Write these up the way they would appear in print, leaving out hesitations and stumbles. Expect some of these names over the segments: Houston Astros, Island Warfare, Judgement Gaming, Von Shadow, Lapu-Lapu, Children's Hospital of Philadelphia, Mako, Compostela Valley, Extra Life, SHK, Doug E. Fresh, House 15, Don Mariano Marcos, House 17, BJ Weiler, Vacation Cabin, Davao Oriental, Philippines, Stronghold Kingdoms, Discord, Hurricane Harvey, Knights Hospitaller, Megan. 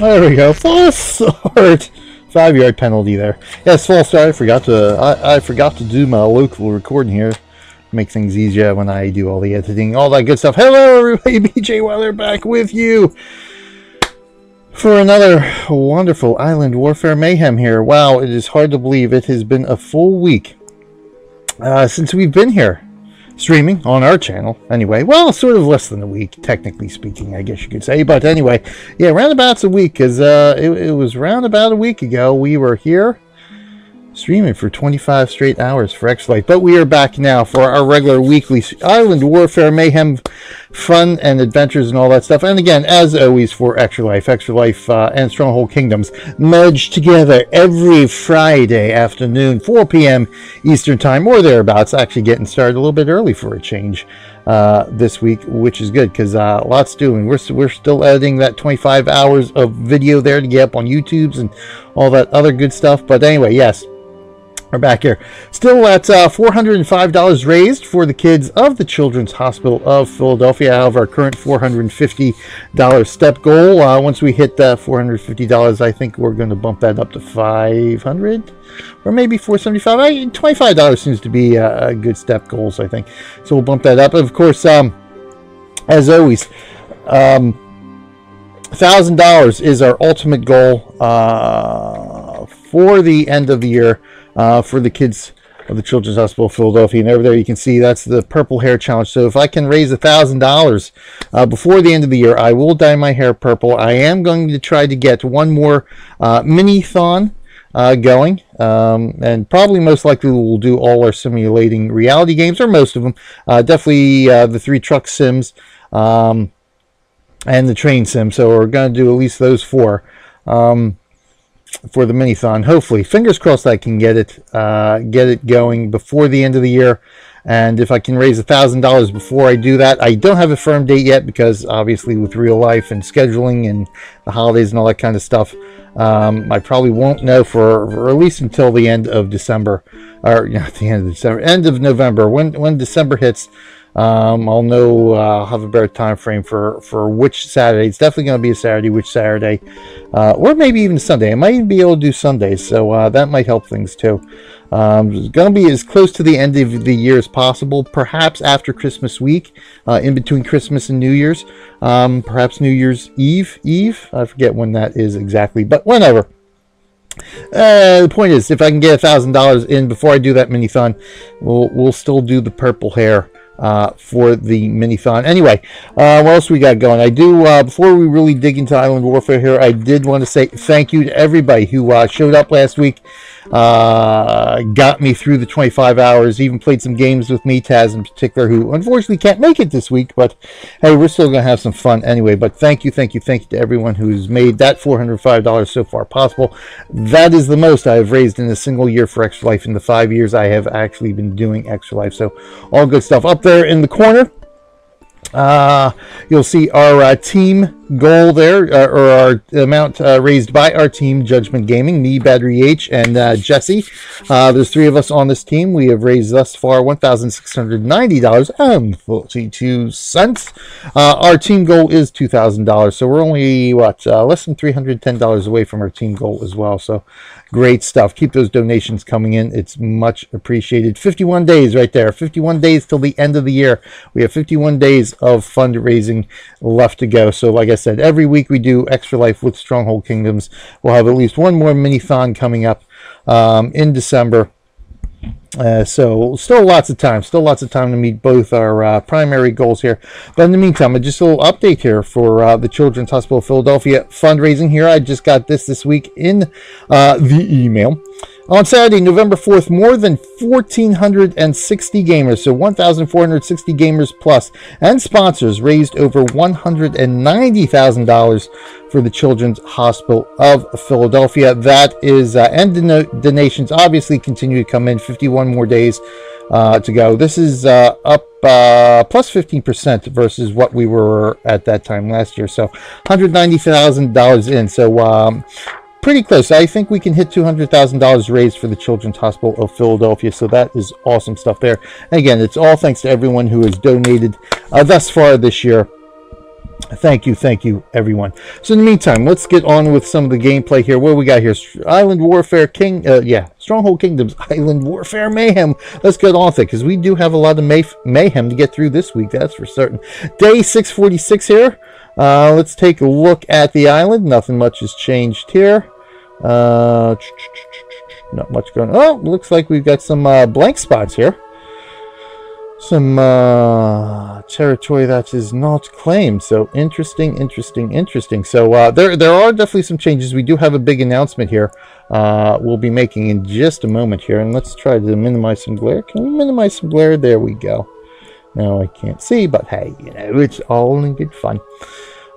There we go. False start. 5-yard penalty there. Yes, false start. I forgot to do my local recording here. Make things easier when I do all the editing, all that good stuff. Hello, everybody. BJ Weiler back with you for another wonderful Island Warfare Mayhem here. Wow, it is hard to believe it has been a full week since we've been here streaming on our channel. Anyway, well, sort of less than a week, technically speaking, I guess you could say. But anyway, yeah, roundabouts a week, because it was roundabout a week ago we were here streaming for 25 straight hours for Extra Life. But we are back now for our regular weekly Island Warfare Mayhem fun and adventures and all that stuff. And again, as always, for Extra Life and Stronghold Kingdoms merged together every Friday afternoon, 4 p.m. Eastern Time or thereabouts. Actually getting started a little bit early for a change this week, which is good because lots doing. We're still editing that 25 hours of video there to get up on YouTube's and all that other good stuff. But anyway, yes, we're back here. Still at $405 raised for the kids of the Children's Hospital of Philadelphia out of our current $450 step goal. Once we hit $450, I think we're going to bump that up to $500 or maybe $475. $25 seems to be a good step goal, so I think. So we'll bump that up. And of course, as always, $1,000 is our ultimate goal for the end of the year. For the kids of the Children's Hospital of Philadelphia. And over there you can see that's the purple hair challenge. So if I can raise $1,000 before the end of the year, I will dye my hair purple. I am going to try to get one more mini-thon going, and probably most likely we'll do all our simulating reality games, or most of them. Definitely the 3 truck sims and the train sim. So we're going to do at least those 4 for the mini-thon. Hopefully, fingers crossed, I can get it going before the end of the year. And if I can raise $1,000 before I do that, I don't have a firm date yet because obviously with real life and scheduling and the holidays and all that kind of stuff, I probably won't know for at least until the end of December, or not the end of December, end of November. When December hits, I'll know, I'll have a better time frame for which Saturday. It's definitely going to be a Saturday, which Saturday, or maybe even Sunday. I might even be able to do Sundays, so that might help things too. It's going to be as close to the end of the year as possible, perhaps after Christmas week, in between Christmas and New Year's, perhaps New Year's Eve. I forget when that is exactly, but whenever. The point is, if I can get $1,000 in before I do that mini-thon, we'll still do the purple hair for the mini-thon. Anyway, what else we got going? I do, before we really dig into Island Warfare here, I did want to say thank you to everybody who showed up last week, got me through the 25 hours, even played some games with me, Taz in particular, who unfortunately can't make it this week, but hey, we're still going to have some fun anyway. But thank you to everyone who's made that $405 so far possible. That is the most I have raised in a single year for Extra Life in the 5 years I have actually been doing Extra Life, so all good stuff. Up there in the corner, you'll see our team goal there, or our amount raised by our team, Judgement Gaming, me, Battery H, and Jesse. There's 3 of us on this team. We have raised thus far $1,690.42. Our team goal is $2,000, so we're only, what, less than $310 away from our team goal as well. So great stuff. Keep those donations coming in. It's much appreciated. 51 days right there. 51 days till the end of the year. We have 51 days of fundraising left to go. So like I said, every week we do Extra Life with Stronghold Kingdoms. We'll have at least one more mini-thon coming up in December. So still lots of time to meet both our primary goals here. But in the meantime, just a little update here for the Children's Hospital of Philadelphia fundraising here. I just got this week in the email. On Saturday, November 4th, more than 1,460 gamers, so 1,460 gamers plus, and sponsors raised over $190,000 for the Children's Hospital of Philadelphia. That is, and donations obviously continue to come in. 51 more days to go. This is up plus 15% versus what we were at that time last year, so $190,000 in, so pretty close. I think we can hit $200,000 raised for the Children's Hospital of Philadelphia, so that is awesome stuff there. And again, it's all thanks to everyone who has donated thus far this year Thank you, everyone. So in the meantime, let's get on with some of the gameplay here. What do we got here? Island Warfare King, Stronghold Kingdoms, Island Warfare Mayhem. Let's get on with it, because we do have a lot of mayhem to get through this week, that's for certain. Day 646 here. Let's take a look at the island. Nothing much has changed here. Not much going on. Oh, looks like we've got some blank spots here. Some territory that is not claimed. So interesting. So there are definitely some changes. We do have a big announcement here we'll be making in just a moment here, and let's try to minimize some glare. Can we minimize some glare? There we go. Now I can't see, but hey, you know, it's all in good fun.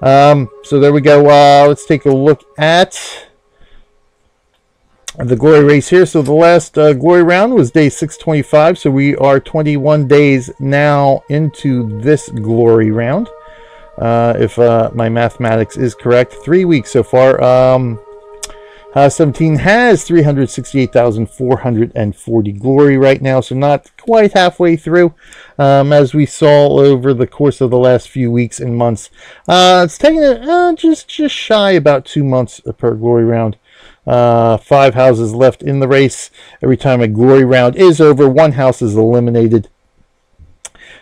So there we go. Let's take a look at the glory race here. So the last glory round was day 625, so we are 21 days now into this glory round, if my mathematics is correct. 3 weeks so far. House 17 has 368,440 glory right now, so not quite halfway through, as we saw over the course of the last few weeks and months. It's taking just shy about 2 months per glory round. 5 houses left in the race. Every time a glory round is over, 1 house is eliminated.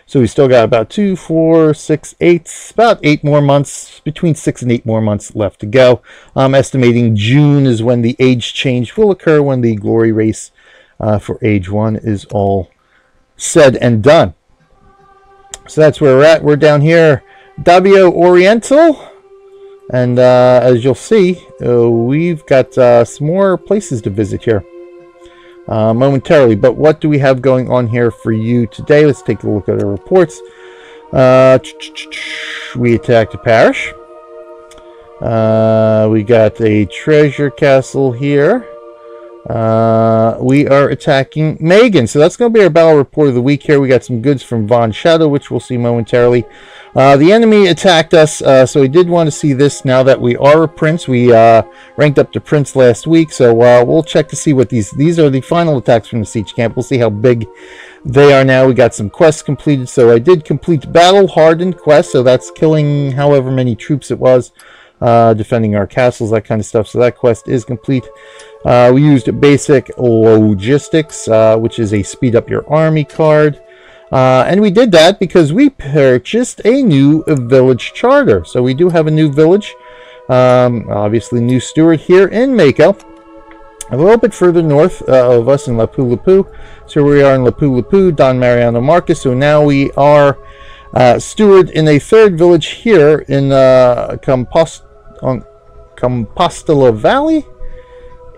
So we still got about 2, 4, 6, 8, about 8 more months, between 6 and 8 more months left to go. I'm estimating June is when the age change will occur, when the glory race for age 1 is all said and done. So that's where we're at. We're down here, Davao Oriental. And as you'll see, we've got some more places to visit here momentarily. But what do we have going on here for you today? Let's take a look at our reports. We attacked a parish. We got a treasure castle here. We are attacking Megan. So that's going to be our battle report of the week here. We got some goods from Von Shadow, which we'll see momentarily. The enemy attacked us, so we did want to see this now that we are a prince. We ranked up to prince last week, so we'll check to see what these are. The final attacks from the siege camp. We'll see how big they are now. We got some quests completed, so I did complete battle hardened quest, so that's killing however many troops it was, defending our castles, that kind of stuff. So that quest is complete. We used basic logistics, which is a speed up your army card. And we did that because we purchased a new village charter. So we do have a new village. Obviously, new steward here in Mako. A little bit further north of us in Lapu-Lapu. So we are in Lapu-Lapu, Don Mariano Marcos. So now we are steward in a third village here in Compostela Valley.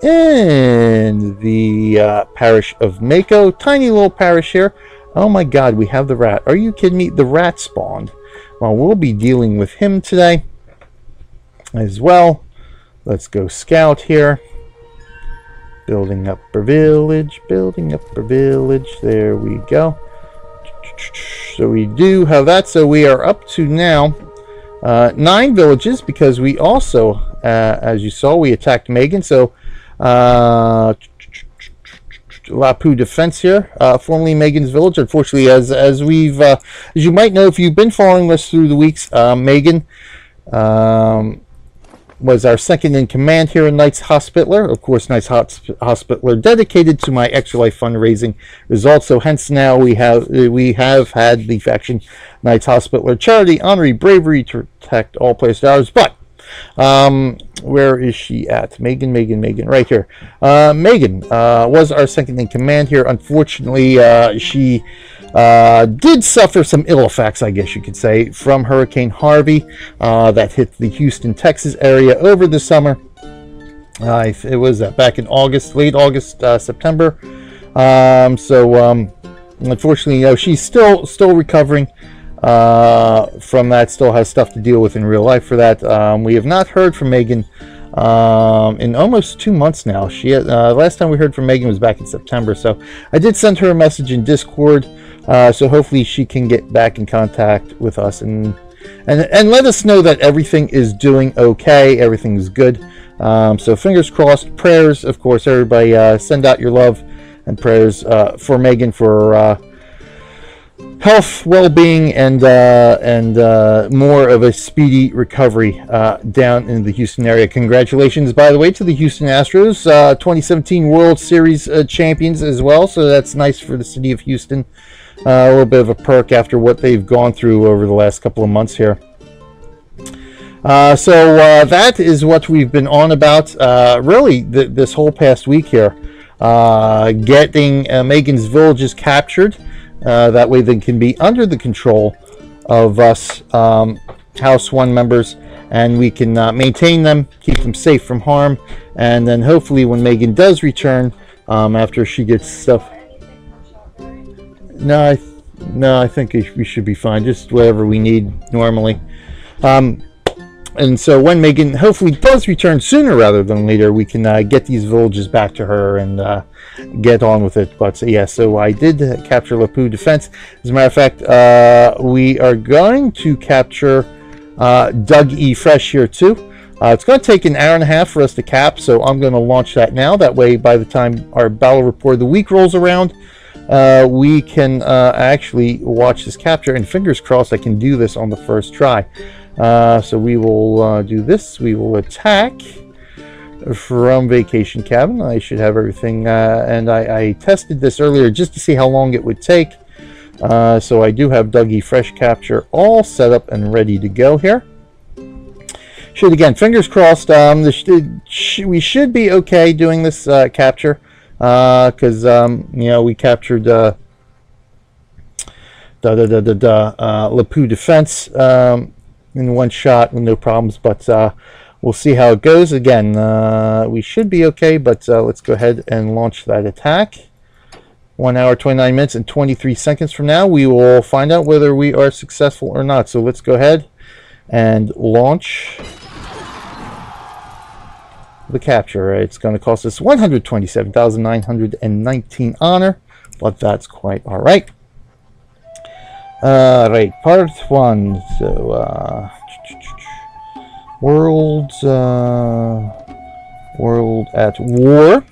In the parish of Mako. Tiny little parish here. Oh my god, we have the rat. Are you kidding me? The rat spawned. Well, we'll be dealing with him today as well. Let's go scout here. Building up our village, building up our village. There we go. So we do have that. So we are up to now 9 villages, because we also, as you saw, we attacked Megan. So Lapu defense here, formerly Megan's village. Unfortunately, as you might know if you've been following us through the weeks, Megan was our second in command here in Knights Hospitaller. Of course, Knights Hospitaller dedicated to my Extra Life fundraising results. So hence now we have had the faction Knights Hospitaller charity, honorary bravery to protect all players' dollars. But where is she at? Megan, right here. Megan was our second in command here. Unfortunately, she did suffer some ill effects, I guess you could say, from Hurricane Harvey that hit the Houston, Texas area over the summer. It was back in August, late August, September. Unfortunately, you know, she's still recovering from that, still has stuff to deal with in real life for that. We have not heard from Megan in almost 2 months now. She had, last time we heard from Megan was back in September, so I did send her a message in Discord, so hopefully she can get back in contact with us and let us know that everything is doing okay, everything's good. So fingers crossed, prayers, of course, everybody. Send out your love and prayers for Megan, for health, well-being, and more of a speedy recovery down in the Houston area. Congratulations, by the way, to the Houston Astros, 2017 World Series champions as well. So that's nice for the city of Houston. A little bit of a perk after what they've gone through over the last couple of months here. So that is what we've been on about really this whole past week here. Getting Megan's villages captured. That way they can be under the control of us House 1 members, and we can maintain them, keep them safe from harm, and then hopefully when Megan does return after she gets stuff... No, I think we should be fine, just whatever we need normally. And so when Megan hopefully does return sooner rather than later, we can get these villages back to her and get on with it. But yeah, so I did capture Lapu Defense. As a matter of fact, we are going to capture Doug E. Fresh here too. It's going to take an hour and a half for us to cap, so I'm going to launch that now. That way, by the time our battle report of the week rolls around, we can actually watch this capture. And fingers crossed I can do this on the first try. So we will do this. We will attack from Vacation Cabin. I should have everything, and I tested this earlier just to see how long it would take. So I do have Doug E. Fresh capture all set up and ready to go here. Should, again, fingers crossed, we should be okay doing this capture, because you know, we captured Lapu Defense in one shot with no problems, but we'll see how it goes. Again, we should be okay, but let's go ahead and launch that attack. 1 hour 29 minutes and 23 seconds from now we will find out whether we are successful or not. So let's go ahead and launch the capture. It's going to cost us 127,919 honor, but that's quite all right. Right, part one. So, world at war.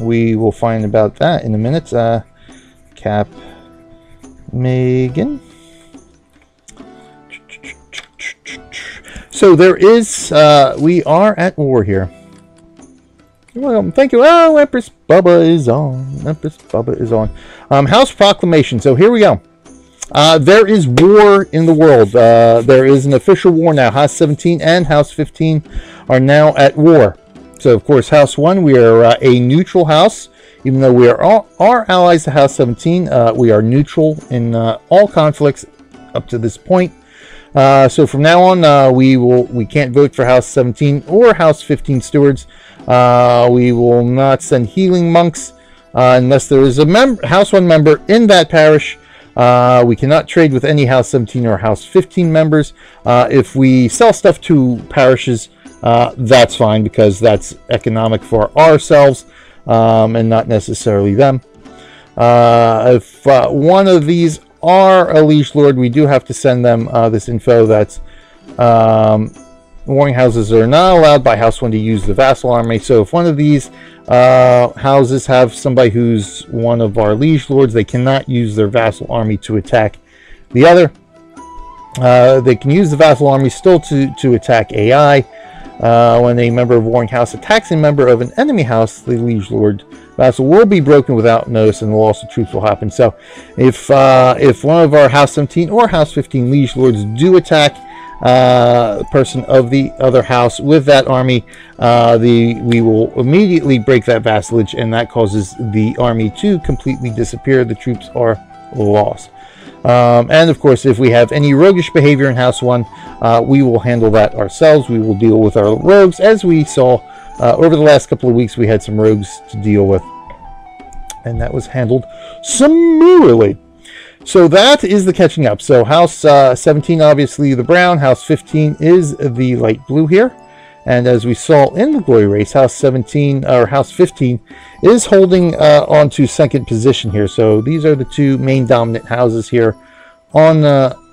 We will find about that in a minute. Cap Megan. So there is. We are at war here. You're welcome. Thank you. Oh, Empress Bubba is on. Empress Bubba is on. House proclamation. So here we go. There is war in the world. There is an official war now. House 17 and House 15 are now at war. So, of course, House 1, we are a neutral house. Even though we are all allies to House 17, we are neutral in all conflicts up to this point. So from now on, we can't vote for House 17 or House 15 stewards. We will not send healing monks unless there is a House 1 member in that parish. We cannot trade with any House 17 or House 15 members. If we sell stuff to parishes, that's fine, because that's economic for ourselves and not necessarily them. If one of these are a liege lord, we do have to send them this info that's warring houses are not allowed by House 1 to use the vassal army. So if one of these houses have somebody who's one of our liege lords, they cannot use their vassal army to attack the other. They can use the vassal army still to attack AI. When a member of warring house attacks a member of an enemy house, the liege lord vassal will be broken without notice and the loss of troops will happen. So if one of our House 17 or House 15 liege lords do attack person of the other house with that army, we will immediately break that vassalage, and that causes the army to completely disappear. The troops are lost. And of course, if we have any roguish behavior in House 1, we will handle that ourselves. We will deal with our rogues, as we saw over the last couple of weeks. We had some rogues to deal with, and that was handled summarily. So that is the catching up. So House 17, obviously the brown. House 15 is the light blue here. And as we saw in the glory race, House 17 or House 15 is holding on to second position here. So these are the two main dominant houses here on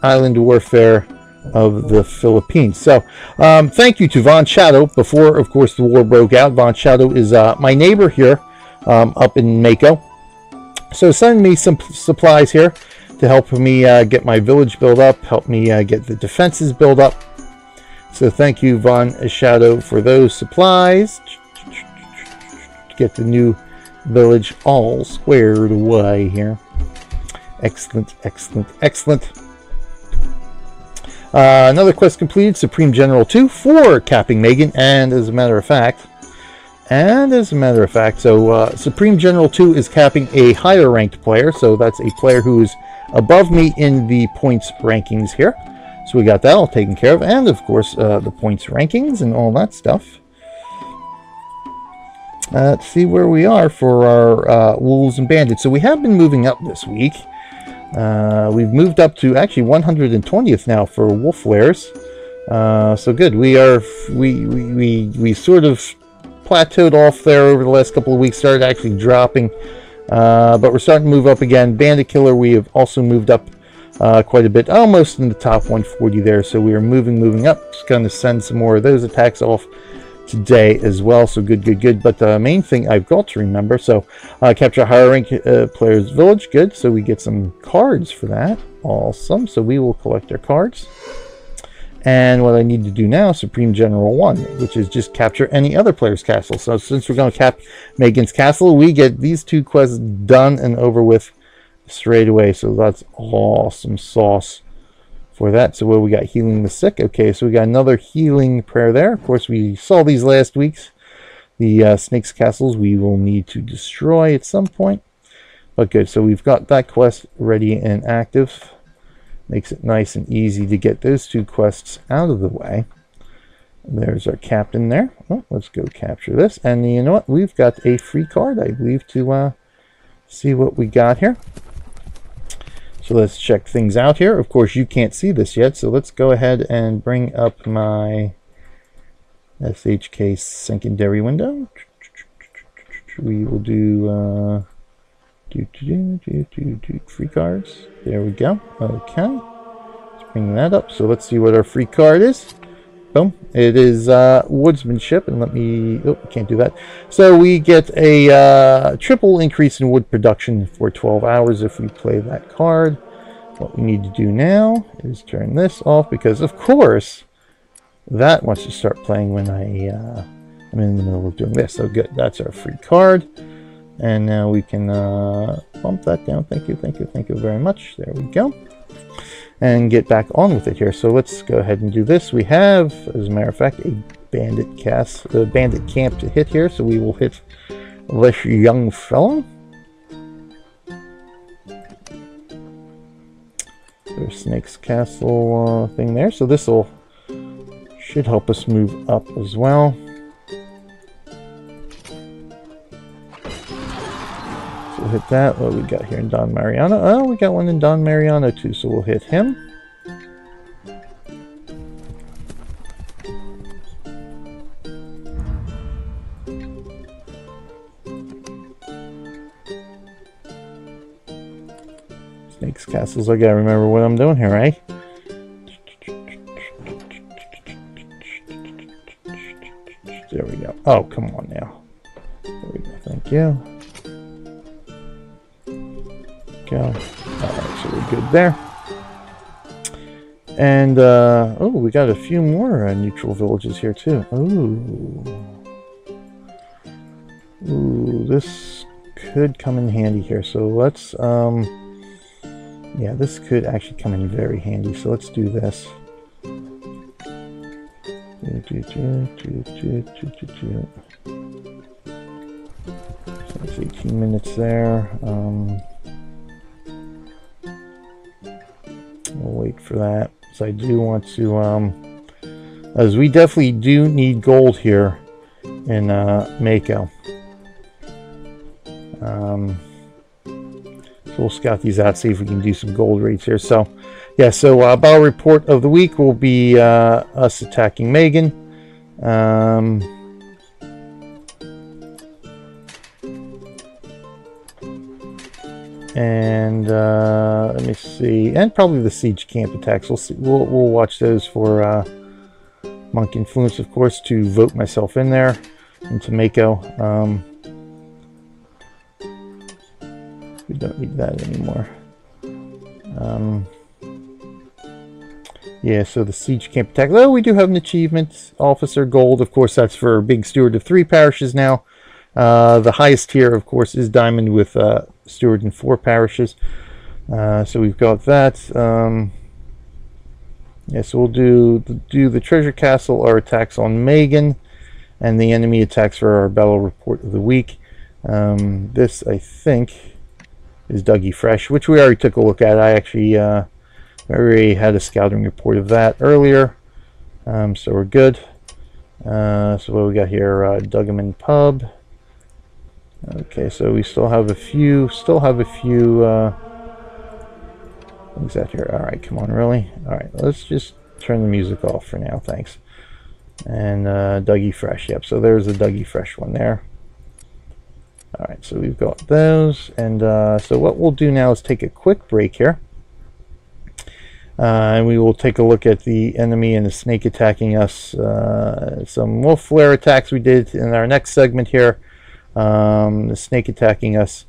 Island Warfare of the Philippines. So thank you to Von Shadow. Before, of course, the war broke out, Von Shadow is my neighbor here up in Mako. So send me some supplies here to to help me get my village built up, help me get the defenses built up. So thank you, Von Shadow, for those supplies. Get the new village all squared away here. Excellent, excellent, excellent. Another quest completed, Supreme General 2 for capping Megan, and as a matter of fact, so Supreme General 2 is capping a higher ranked player, so that's a player who is above me in the points rankings here. So we got that all taken care of, and of course the points rankings and all that stuff. Let's see where we are for our Wolves and Bandits. So we have been moving up this week. We've moved up to actually 120th now for Wolf Wares. So good. We are we sort of plateaued off there over the last couple of weeks. Started actually dropping, but we're starting to move up again. Bandit Killer, we have also moved up quite a bit, almost in the top 140 there. So we are moving up. Just going to send some more of those attacks off today as well. So good. But the main thing I've got to remember, so capture higher rank players village. Good, so we get some cards for that. Awesome. So we will collect our cards, and what I need to do now, Supreme General 1, which is just capture any other player's castle. So since we're going to cap Megan's castle, we get these two quests done and over with straight away. So that's awesome sauce for that. So what we got, healing the sick. Okay, so we got another healing prayer there. Of course, we saw these last weeks. The snake's castles we will need to destroy at some point. But good, so we've got that quest ready and active. Makes it nice and easy to get those two quests out of the way. There's our captain there. Oh, let's go capture this. And you know what? We've got a free card, I believe, to see what we got here. So let's check things out here. Of course, you can't see this yet, so let's go ahead and bring up my SHK secondary window. We will do, free cards. There we go. Okay. Let's bring that up. So let's see what our free card is. Boom. It is woodsmanship, and let me, oh, can't do that. So we get a triple increase in wood production for 12 hours if we play that card. What we need to do now is turn this off, because of course that wants to start playing when I'm in the middle of doing this. So good, that's our free card, and now we can bump that down. Thank you very much. There we go, and get back on with it here. So let's go ahead and do this. We have, as a matter of fact, a bandit camp to hit here, so we will hit this young fellow. There's Snake's Castle thing there, so this will should help us move up as well. Hit that. What we got here in Don Mariano? Oh, we got one in Don Mariano too, so we'll hit him. Snake's Castles, I gotta remember what I'm doing here, right? There we go. Oh, come on now. There we go. Thank you. Go. Alright, so we're good there. And, oh, we got a few more neutral villages here, too. Ooh. Ooh, this could come in handy here. So let's, yeah, this could actually come in very handy. So let's do this. So that's 18 minutes there. We'll wait for that. So I do want to, as we definitely do need gold here in Mako. So we'll scout these out, see if we can do some gold raids here. So, yeah, so battle report of the week will be us attacking Megan. And let me see, and probably the siege camp attacks. We'll see. We'll watch those for monk influence, of course, to vote myself in there into Mako. We don't need that anymore. Yeah, so the siege camp attack. Though we do have an achievement, officer gold. Of course, that's for big steward of 3 parishes now. The highest tier, of course, is diamond with steward in 4 parishes. So we've got that. Yeah, so we'll do the treasure castle, our attacks on Megan, and the enemy attacks for our battle report of the week. This, I think, is Doug E. Fresh, which we already took a look at. I actually already had a scouting report of that earlier, so we're good. So what do we got here? Duggerman Pub. Okay, so we still have a few. What's that here? All right, come on, really. All right, let's just turn the music off for now, thanks. And Doug E. Fresh. Yep. So there's the Doug E. Fresh one there. All right, so we've got those, and so what we'll do now is take a quick break here, and we will take a look at the enemy and the snake attacking us, some wolf flare attacks we did in our next segment here, the snake attacking us,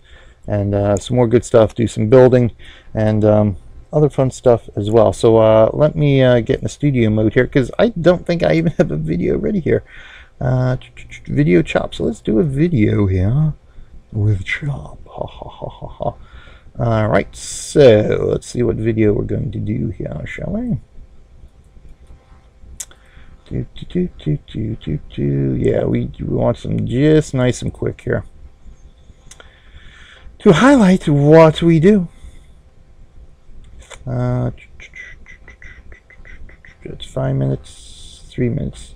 and some more good stuff, do some building, and other fun stuff as well. So let me get in the studio mode here, because I don't think I even have a video ready here. Video chop, so let's do a video here. With chop. Ha ha ha ha ha. Alright, so let's see what video we're going to do here, shall we? Yeah, we want some just nice and quick here. To highlight what we do. That's 5 minutes, 3 minutes.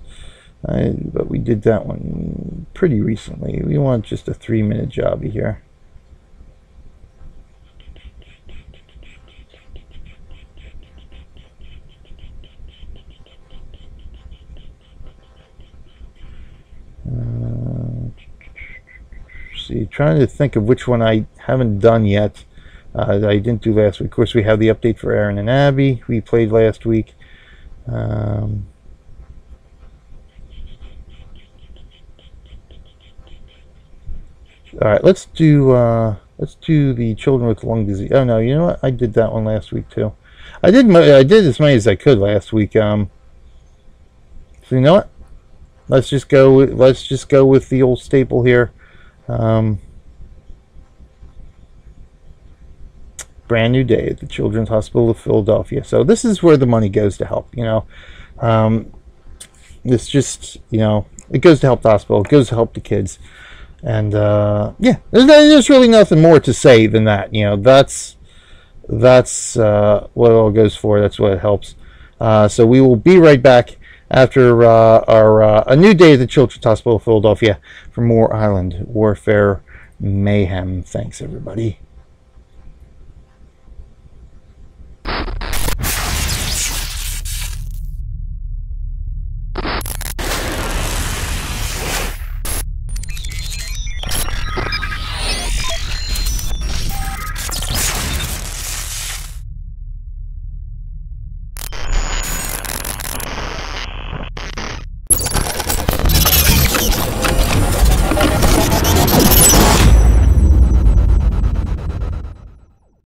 But we did that one pretty recently. We want just a 3-minute jobby here. See, trying to think of which one I haven't done yet that I didn't do last week. Of course, we have the update for Aaron and Abby we played last week. All right, let's do the children with lung disease. Oh no, you know what? I did that one last week too. I did as many as I could last week. So you know what? Let's just go with the old staple here. Brand new day at the Children's Hospital of Philadelphia. So this is where the money goes to help. You know, it's just, you know, it goes to help the hospital. It goes to help the kids. And yeah, there's really nothing more to say than that. You know, that's what it all goes for. That's what it helps. So we will be right back after our a new day at the Children's Hospital of Philadelphia for more Island Warfare mayhem. Thanks, everybody.